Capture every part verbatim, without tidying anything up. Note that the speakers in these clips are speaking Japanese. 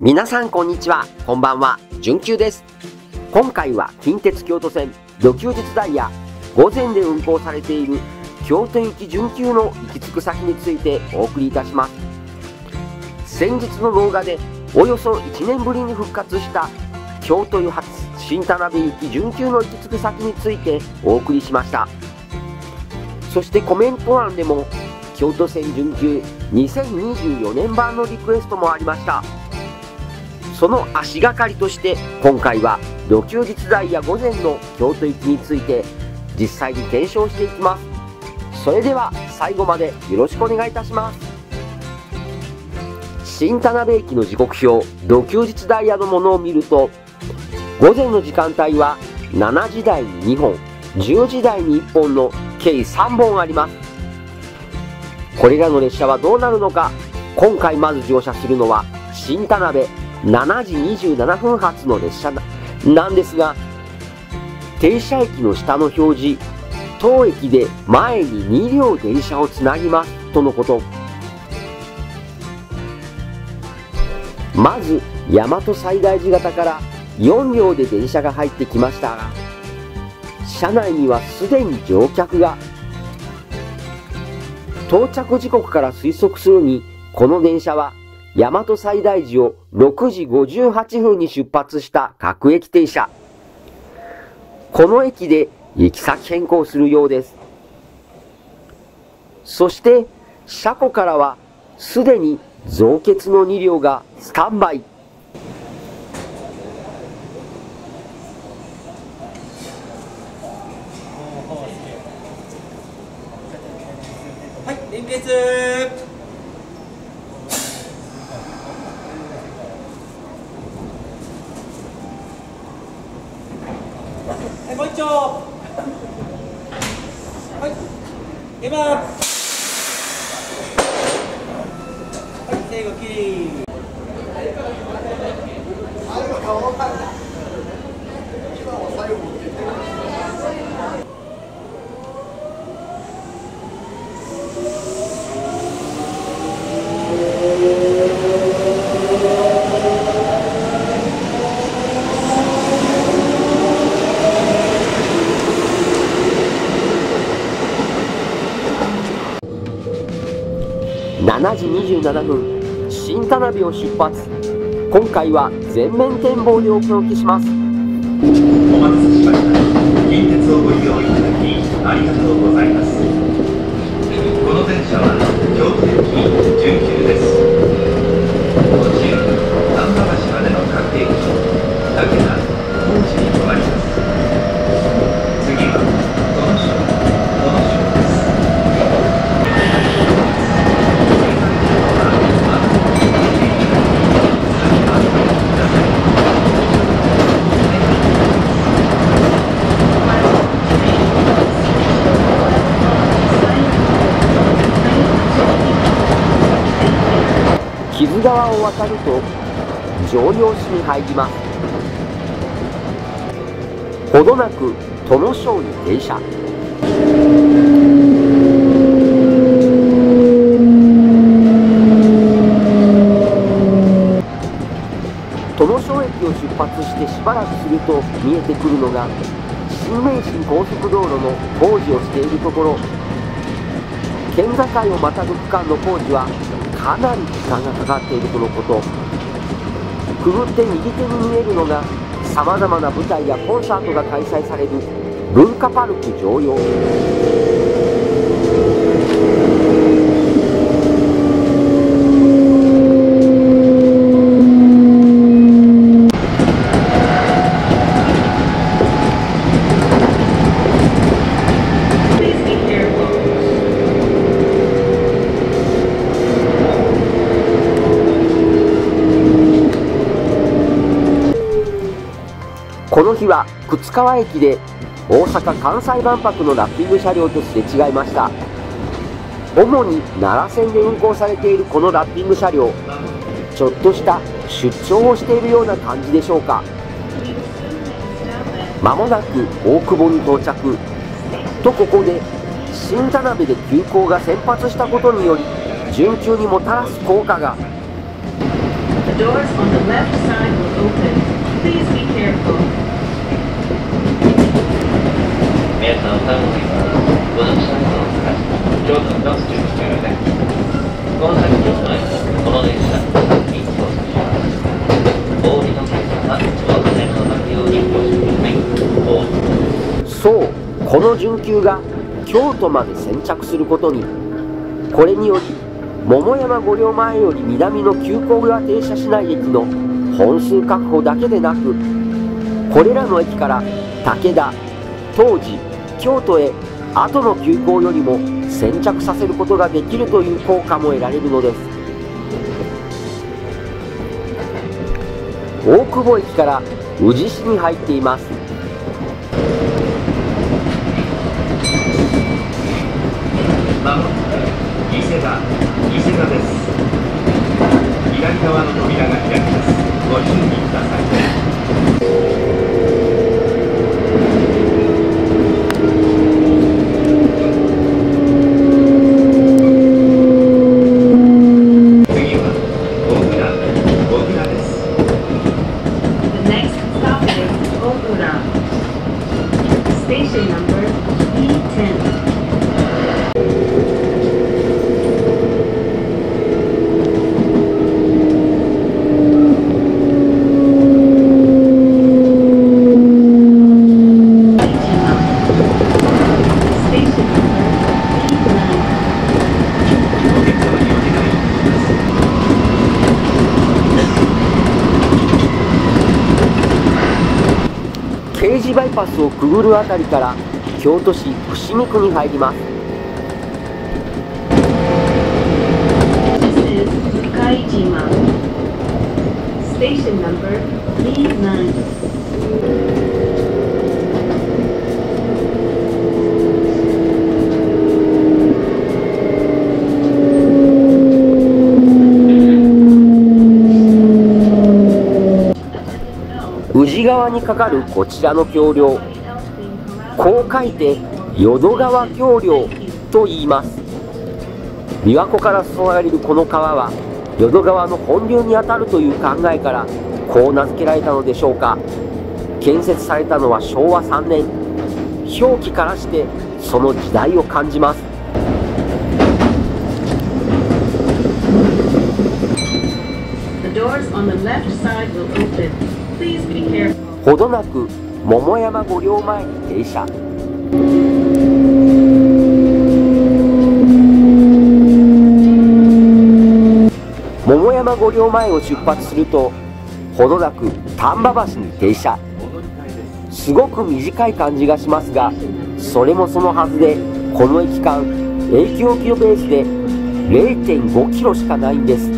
皆さんこんにちは、こんばんは、準急です。今回は近鉄京都線土休日ダイヤ午前で運行されている京都行き準急の行き着く先についてお送りいたします。先日の動画でおよそいちねんぶりに復活した京都由発新田辺行き準急の行き着く先についてお送りしました。そしてコメント欄でも京都線準急にせんにじゅうよねん版のリクエストもありました。その足がかりとして今回は土休日ダイヤ午前の京都行きについて実際に検証していきます。それでは最後までよろしくお願いいたします。新田辺駅の時刻表土休日ダイヤのものを見ると、午前の時間帯はしちじ台ににほん、じゅうじ台にいっぽんの計さんぼんあります。これらの列車はどうなるのか。今回まず乗車するのは新田辺しちじにじゅうななふん発の列車なんですが、停車駅の下の表示、当駅で前にに両電車をつなぎますとのこと。まず大和西大寺方からよん両で電車が入ってきましたが、車内にはすでに乗客が。到着時刻から推測するに、この電車は大和西大寺をろくじごじゅうはっぷんに出発した各駅停車。この駅で行き先変更するようです。そして車庫からはすでに増結のに両がスタンバイ。はい、連結。はい、もう一丁。はい、出ます。しちじにじゅうななふん新田辺を出発。今回は全面展望でお届けします。お待たせしました。近鉄をご利用いただきありがとうございます。この電車は京都駅準急です。途中難波橋までの各駅だけが同時に止まります。次はこの車。木津川を渡ると城陽市に入ります。ほどなく殿小に停車。殿小駅を出発してしばらくすると見えてくるのが新名神高速道路の工事をしているところ。県境をまたぐ区間の工事はかなり時間がかかっているとのこと。くぐって右手に見えるのがさまざまな舞台やコンサートが開催される文化パルク城陽。この日は靴川駅で大阪・関西万博のラッピング車両とすれ違いました。主に奈良線で運行されているこのラッピング車両、ちょっとした出張をしているような感じでしょうか。まもなく大久保に到着と、ここで新田辺で急行が先発したことにより準急にもたらす効果が。doors on the left side will open. Please be careful. 皆さん、お楽しみはご乗車の探し、乗車の注意してください。この先乗車内のこの電車に乗車します。お降りの皆さんはお忘れのないようにご注意ください。そう、この準急が京都まで先着することに。これにより、 桃山御陵前より南の急行が停車しない駅の本数確保だけでなく、これらの駅から武田、当時京都へ後の急行よりも先着させることができるという効果も得られるのです。大久保駅から宇治市に入っています。まもなく伊勢田 伊勢座です。左側の扉が開きます。ご注意ください。次は小倉、小倉です。The next stop is 小倉。Station number イーテン。 バイパスをくぐるあたりから京都市伏見区に入ります。宇治川にかかるこちらの橋梁、こう書いて淀川橋梁と言います。琵琶湖から注がれるこの川は淀川の本流にあたるという考えからこう名付けられたのでしょうか。建設されたのはしょうわさんねん。表記からしてその時代を感じます。ほどなく桃山御陵前に停車。桃山御陵前を出発するとほどなく丹波橋に停車。すごく短い感じがしますが、それもそのはずで、この駅間えいきょうキロベースで れいてんごキロしかないんです。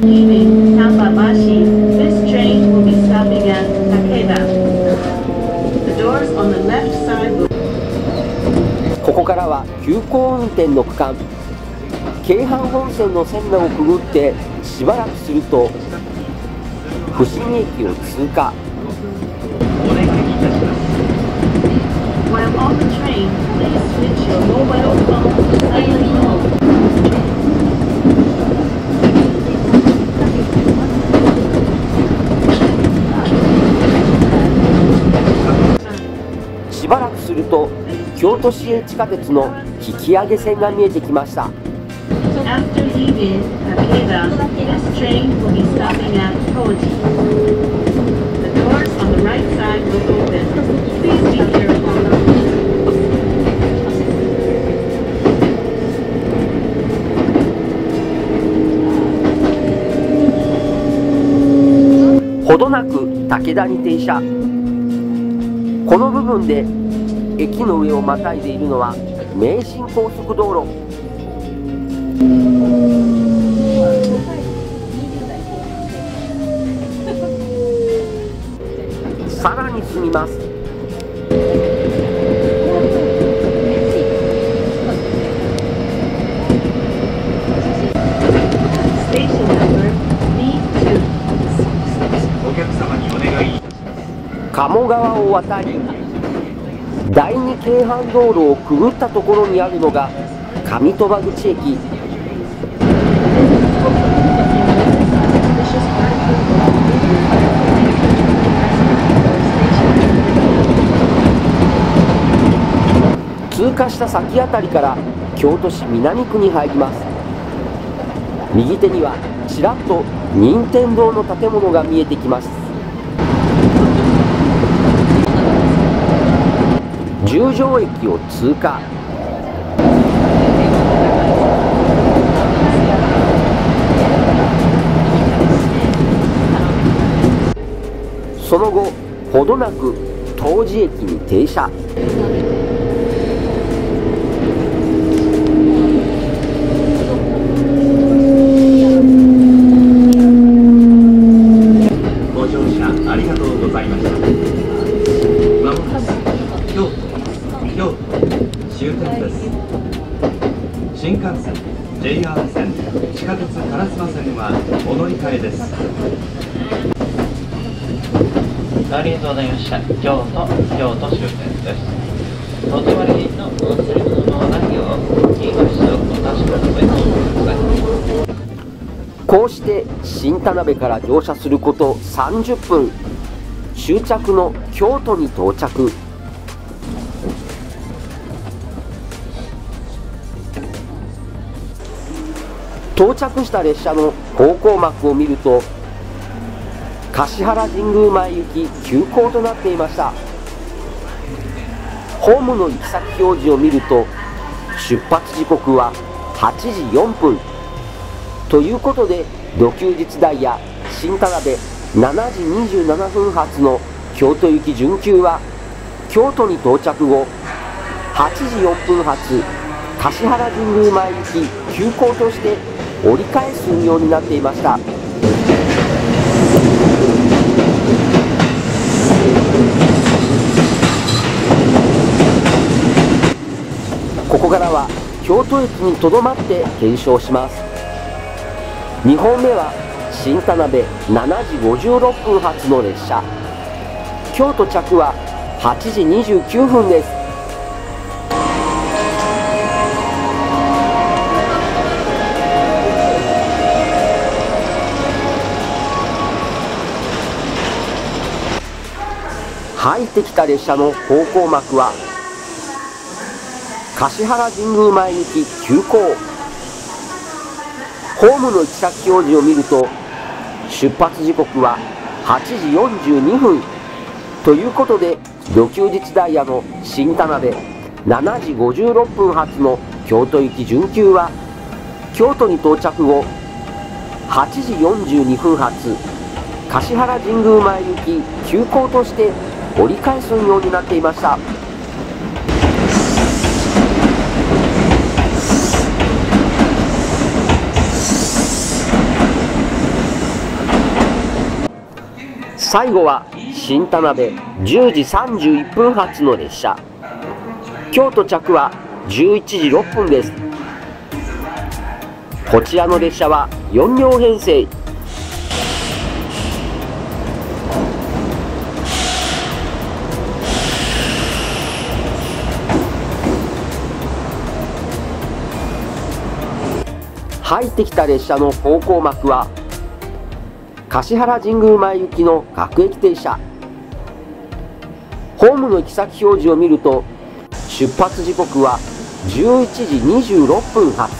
Leaving Tanbabashi, this train will be stopping at Takeda. The doors on the left side will... ここからは急行運転の区間、京阪本線の線路をくぐってしばらくすると伏見駅を通過。お願いいたします。 While on the train, please switch your mobile phone to silent mode. しばらくすると京都市営地下鉄の引き上げ線が見えてきました。ほどなく武田に停車。この部分で 駅の上をまたいでいるのは名神高速道路。さらに進みます。鴨川を渡り、 だいに京阪道路をくぐったところにあるのが上鳥羽口駅。下した先辺りから京都市南区に入ります。右手にはちらっと任天堂の建物が見えてきます。十条駅を通過。その後、ほどなく東寺駅に停車。ご乗車ありがとうございました。まもなく京都、京都終点です。新幹線、ジェイアール 線、地下鉄烏丸線はお乗り換えです。ありがとうございました。京都、京都終点です。お泊まりのお釣り物の内容をいいご一緒お確かめください。こうして新田辺から乗車することさんじゅっぷん、終着の京都に到着。到着した列車の方向幕を見ると、橿原神宮前行き急行となっていました。ホームの行き先表示を見ると、出発時刻ははちじよんぷんということで、土休日ダイヤ新田辺しちじにじゅうななふん発の京都行き準急は、京都に到着後はちじよんぷん発橿原神宮前行き急行として折り返す運用になっていました。ここからは京都駅にとどまって検証します。にほんめは新田辺しちじごじゅうろっぷん発の列車、京都着ははちじにじゅうきゅうふんです。入ってきた列車の方向幕は橿原神宮前行き急行。ホームの行き先表示を見ると、出発時刻ははちじよんじゅうにふんということで、土休日ダイヤの新田辺しちじごじゅうろっぷん発の京都行き準急は、京都に到着後はちじよんじゅうにふん発橿原神宮前行き急行として折り返すようになっていました。最後は新田辺じゅうじさんじゅういっぷん発の列車、京都着はじゅういちじろっぷんです。こちらの列車はよんりょうへんせい。入ってきた列車の方向幕は橿原神宮前行きの各駅停車。ホームの行き先表示を見ると、出発時刻はじゅういちじにじゅうろっぷん発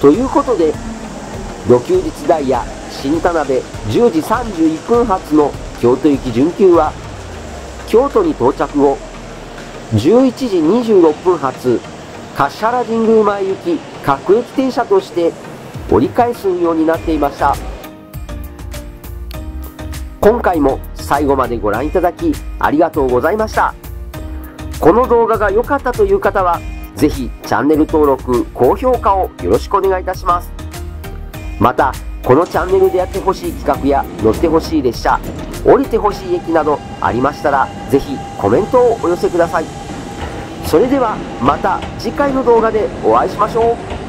ということで、土休日ダイヤ新田辺じゅうじさんじゅういっぷん発の京都行き準急は、京都に到着後じゅういちじにじゅうろっぷん発橿原神宮前行き各駅停車として折り返す運用になっていました。今回も最後までご覧いただきありがとうございました。この動画が良かったという方は、ぜひチャンネル登録、高評価をよろしくお願いいたします。また、このチャンネルでやってほしい企画や乗ってほしい列車、降りてほしい駅などありましたら、ぜひコメントをお寄せください。それではまた次回の動画でお会いしましょう。